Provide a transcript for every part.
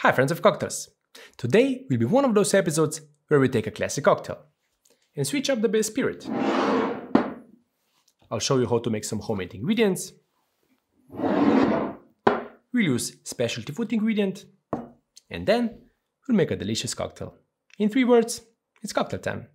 Hi friends of cocktails! Today will be one of those episodes where we take a classic cocktail and switch up the base spirit. I'll show you how to make some homemade ingredients, we'll use specialty food ingredient, and then we'll make a delicious cocktail. In 3 words, it's cocktail time!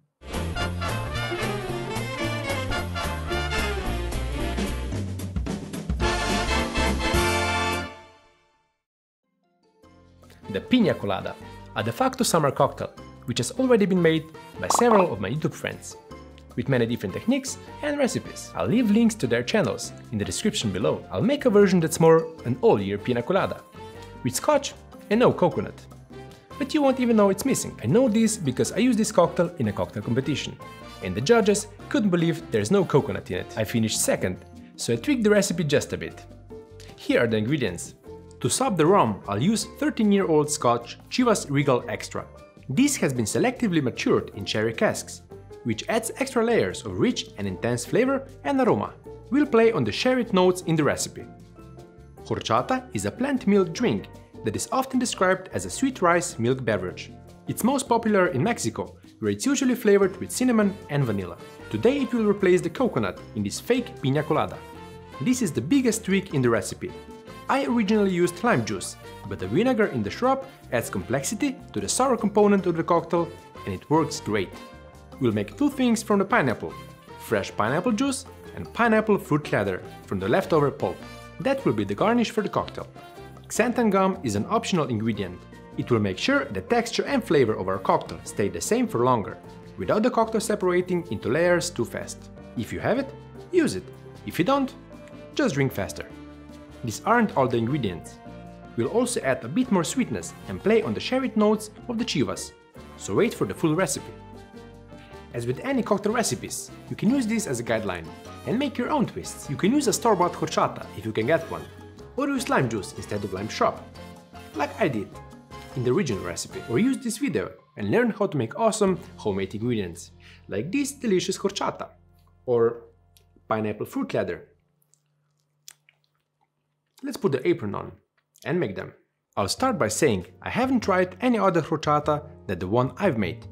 The Piña Colada, a de facto summer cocktail, which has already been made by several of my YouTube friends, with many different techniques and recipes. I'll leave links to their channels in the description below. I'll make a version that's more an all-year Piña Colada, with scotch and no coconut. But you won't even know it's missing. I know this because I used this cocktail in a cocktail competition, and the judges couldn't believe there's no coconut in it. I finished second, so I tweaked the recipe just a bit. Here are the ingredients. To sub the rum, I'll use 13-year-old Scotch Chivas Regal Extra. This has been selectively matured in sherry casks, which adds extra layers of rich and intense flavor and aroma. We'll play on the sherried notes in the recipe. Horchata is a plant milk drink that is often described as a sweet rice milk beverage. It's most popular in Mexico, where it's usually flavored with cinnamon and vanilla. Today it will replace the coconut in this fake piña colada. This is the biggest tweak in the recipe. I originally used lime juice, but the vinegar in the shrub adds complexity to the sour component of the cocktail, and it works great. We'll make 2 things from the pineapple: fresh pineapple juice and pineapple fruit leather from the leftover pulp. That will be the garnish for the cocktail. Xanthan gum is an optional ingredient. It will make sure the texture and flavor of our cocktail stay the same for longer, without the cocktail separating into layers too fast. If you have it, use it. If you don't, just drink faster. These aren't all the ingredients. We'll also add a bit more sweetness and play on the sherry notes of the chivas, so wait for the full recipe. As with any cocktail recipes, you can use this as a guideline and make your own twists. You can use a store-bought horchata if you can get one, or use lime juice instead of lime shrub, like I did in the original recipe, or use this video and learn how to make awesome homemade ingredients, like this delicious horchata or pineapple fruit leather. Let's put the apron on and make them. I'll start by saying I haven't tried any other horchata than the one I've made,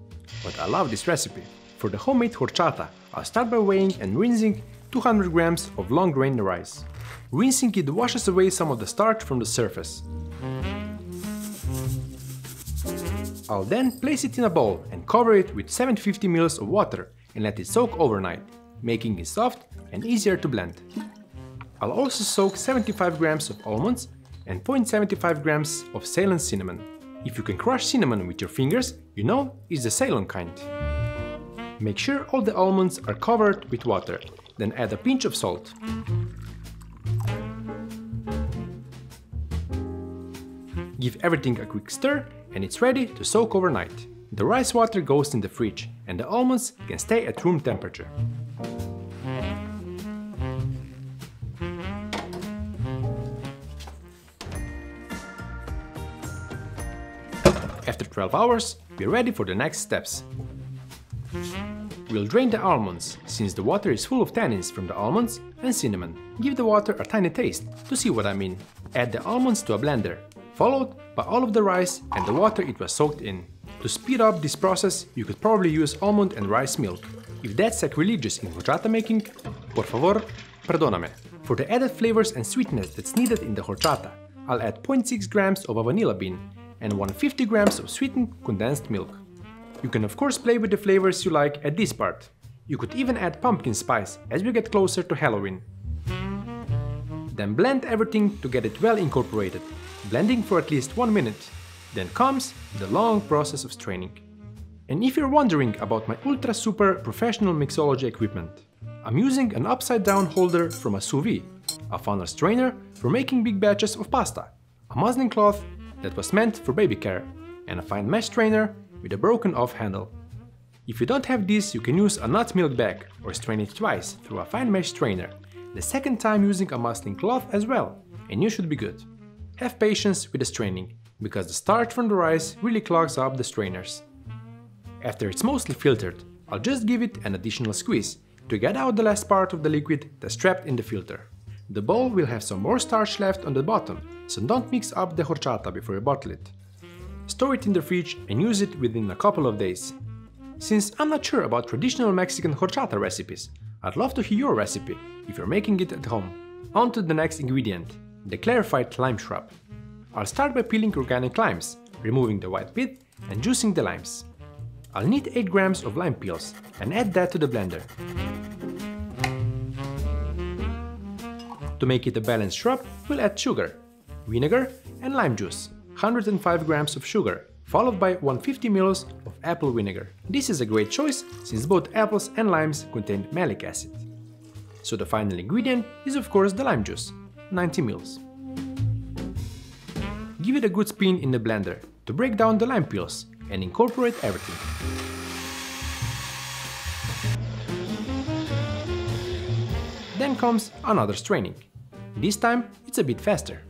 but I love this recipe. For the homemade horchata, I'll start by weighing and rinsing 200 grams of long grain rice. Rinsing it washes away some of the starch from the surface. I'll then place it in a bowl and cover it with 750 ml of water and let it soak overnight, making it soft and easier to blend. I'll also soak 75 grams of almonds and 0.75 grams of Ceylon cinnamon. If you can crush cinnamon with your fingers, you know it's the Ceylon kind. Make sure all the almonds are covered with water, then add a pinch of salt. Give everything a quick stir and it's ready to soak overnight. The rice water goes in the fridge and the almonds can stay at room temperature. After 12 hours, we're ready for the next steps. We'll drain the almonds, since the water is full of tannins from the almonds and cinnamon. Give the water a tiny taste, to see what I mean. Add the almonds to a blender, followed by all of the rice and the water it was soaked in. To speed up this process, you could probably use almond and rice milk. If that's sacrilegious in horchata making, por favor, perdóname. For the added flavors and sweetness that's needed in the horchata, I'll add 0.6 grams of a vanilla bean and 150 grams of sweetened condensed milk. You can of course play with the flavors you like at this part. You could even add pumpkin spice as we get closer to Halloween. Then blend everything to get it well incorporated, blending for at least 1 minute. Then comes the long process of straining. And if you're wondering about my ultra super professional mixology equipment, I'm using an upside down holder from a sous vide, a funnel strainer for making big batches of pasta, a muslin cloth that was meant for baby care, and a fine mesh strainer with a broken off handle. If you don't have this, you can use a nut milk bag or strain it twice through a fine mesh strainer, the second time using a muslin cloth as well, and you should be good. Have patience with the straining, because the starch from the rice really clogs up the strainers. After it's mostly filtered, I'll just give it an additional squeeze to get out the last part of the liquid that's trapped in the filter. The bowl will have some more starch left on the bottom, so don't mix up the horchata before you bottle it. store it in the fridge and use it within a couple of days. Since I'm not sure about traditional Mexican horchata recipes, I'd love to hear your recipe if you're making it at home. On to the next ingredient, the clarified lime shrub. I'll start by peeling organic limes, removing the white pith and juicing the limes. I'll need 8 grams of lime peels and add that to the blender. To make it a balanced shrub, we'll add sugar, vinegar and lime juice, 105 grams of sugar, followed by 150 ml of apple vinegar. This is a great choice since both apples and limes contain malic acid. So the final ingredient is of course the lime juice, 90 ml. Give it a good spin in the blender to break down the lime peels and incorporate everything. Then comes another straining. This time it's a bit faster.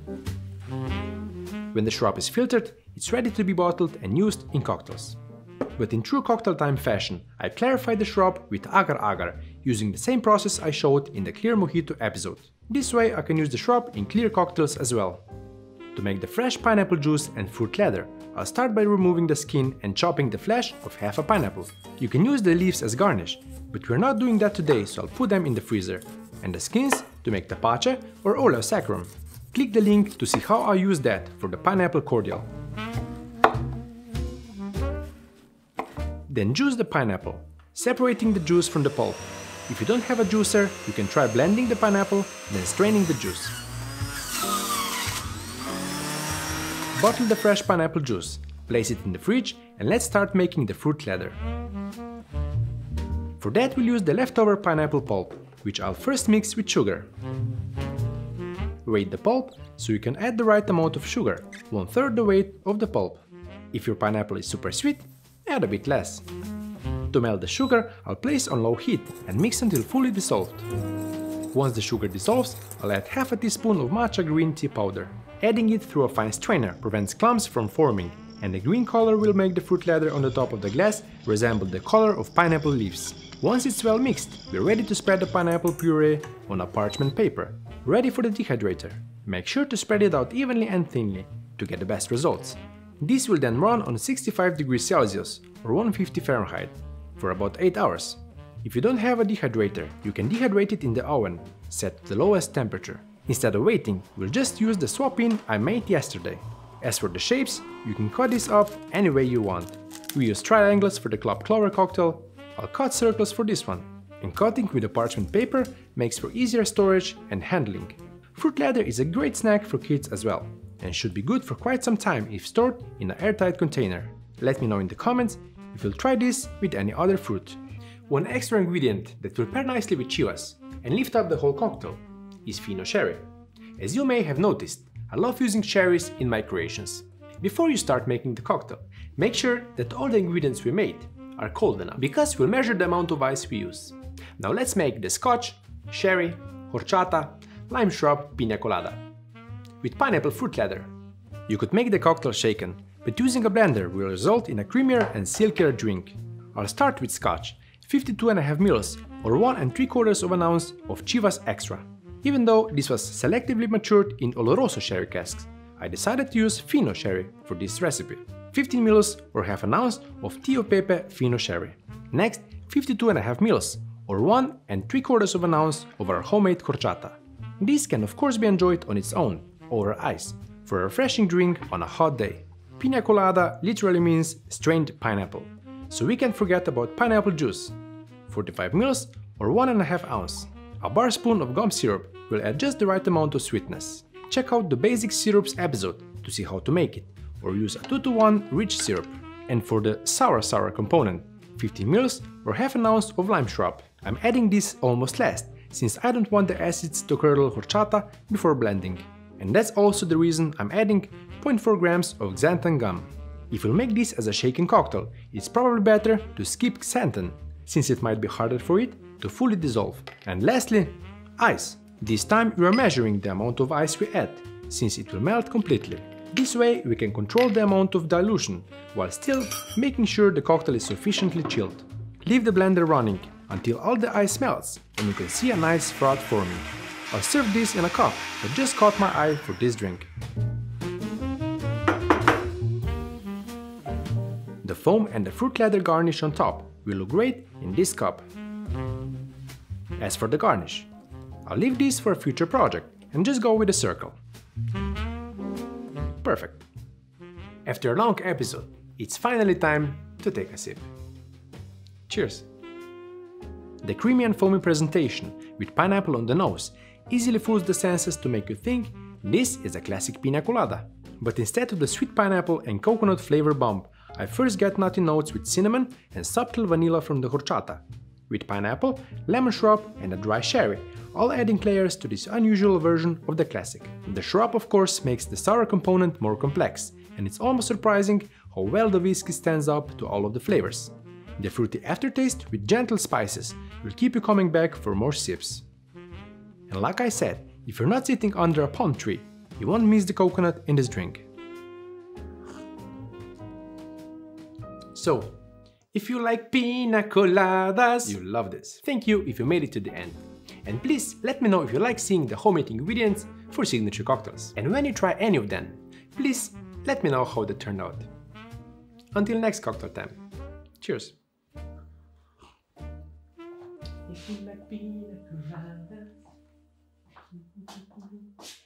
When the shrub is filtered, it's ready to be bottled and used in cocktails. But in true cocktail time fashion, I clarified the shrub with agar agar, using the same process I showed in the clear mojito episode. This way I can use the shrub in clear cocktails as well. To make the fresh pineapple juice and fruit leather, I'll start by removing the skin and chopping the flesh of half a pineapple. You can use the leaves as garnish, but we're not doing that today, so I'll put them in the freezer. And the skins to make tapache or oleosaccharum. Click the link to see how I use that for the pineapple cordial. Then juice the pineapple, separating the juice from the pulp. If you don't have a juicer, you can try blending the pineapple, then straining the juice. Bottle the fresh pineapple juice, place it in the fridge, and let's start making the fruit leather. For that we'll use the leftover pineapple pulp, which I'll first mix with sugar. Weigh the pulp so you can add the right amount of sugar, 1/3 the weight of the pulp. If your pineapple is super sweet, add a bit less. To melt the sugar, I'll place on low heat and mix until fully dissolved. Once the sugar dissolves, I'll add half a teaspoon of matcha green tea powder. Adding it through a fine strainer prevents clumps from forming, and the green color will make the fruit leather on the top of the glass resemble the color of pineapple leaves. Once it's well mixed, we're ready to spread the pineapple puree on a parchment paper, ready for the dehydrator. Make sure to spread it out evenly and thinly to get the best results. This will then run on 65 degrees Celsius or 150 Fahrenheit for about 8 hours. If you don't have a dehydrator, you can dehydrate it in the oven, set to the lowest temperature. Instead of waiting, we'll just use the swap pin I made yesterday. As for the shapes, you can cut this up any way you want. We use triangles for the club clover cocktail, I'll cut circles for this one. And cutting with a parchment paper makes for easier storage and handling. Fruit leather is a great snack for kids as well, and should be good for quite some time if stored in an airtight container. Let me know in the comments if you'll try this with any other fruit. One extra ingredient that will pair nicely with chivas and lift up the whole cocktail is Fino sherry. As you may have noticed, I love using sherries in my creations. Before you start making the cocktail, make sure that all the ingredients we made are cold enough, because we'll measure the amount of ice we use. Now let's make the scotch, sherry, horchata, lime shrub, piña colada with pineapple fruit leather. You could make the cocktail shaken, but using a blender will result in a creamier and silkier drink. I'll start with scotch, 52.5 ml or 1 3/4 ounce of Chivas Extra. Even though this was selectively matured in Oloroso sherry casks, I decided to use Fino sherry for this recipe. 15 ml or half an ounce of Tio Pepe Fino sherry. Next, 52.5 ml or 1 3/4 ounce of our homemade horchata. This can of course be enjoyed on its own, over ice, for a refreshing drink on a hot day. Piña colada literally means strained pineapple, so we can forget about pineapple juice. 45 ml or 1.5 ounce. A bar spoon of gum syrup will add just the right amount of sweetness. Check out the basic syrups episode to see how to make it, or use a 2:1 rich syrup. And for the sour component, 50 ml or half an ounce of lime shrub. I'm adding this almost last, since I don't want the acids to curdle horchata before blending. And that's also the reason I'm adding 0.4 grams of xanthan gum. If you'll make this as a shaken cocktail, it's probably better to skip xanthan, since it might be harder for it to fully dissolve. And lastly, ice. This time we are measuring the amount of ice we add, since it will melt completely. This way we can control the amount of dilution, while still making sure the cocktail is sufficiently chilled. Leave the blender running until all the ice melts and you can see a nice froth forming. I'll serve this in a cup that just caught my eye for this drink. The foam and the fruit leather garnish on top will look great in this cup. As for the garnish, I'll leave this for a future project and just go with a circle. Perfect. After a long episode, it's finally time to take a sip. Cheers! The creamy and foamy presentation, with pineapple on the nose, easily fools the senses to make you think this is a classic piña colada. But instead of the sweet pineapple and coconut flavor bomb, I first get nutty notes with cinnamon and subtle vanilla from the horchata, with pineapple, lemon shrub and a dry sherry, all adding layers to this unusual version of the classic. The shrub of course makes the sour component more complex, and it's almost surprising how well the whiskey stands up to all of the flavors. The fruity aftertaste with gentle spices will keep you coming back for more sips. And like I said, if you're not sitting under a palm tree, you won't miss the coconut in this drink. So, if you like piña coladas, you'll love this. Thank you if you made it to the end. And please let me know if you like seeing the homemade ingredients for signature cocktails. And when you try any of them, please let me know how they turned out. Until next cocktail time. Cheers. If you like piña coladas.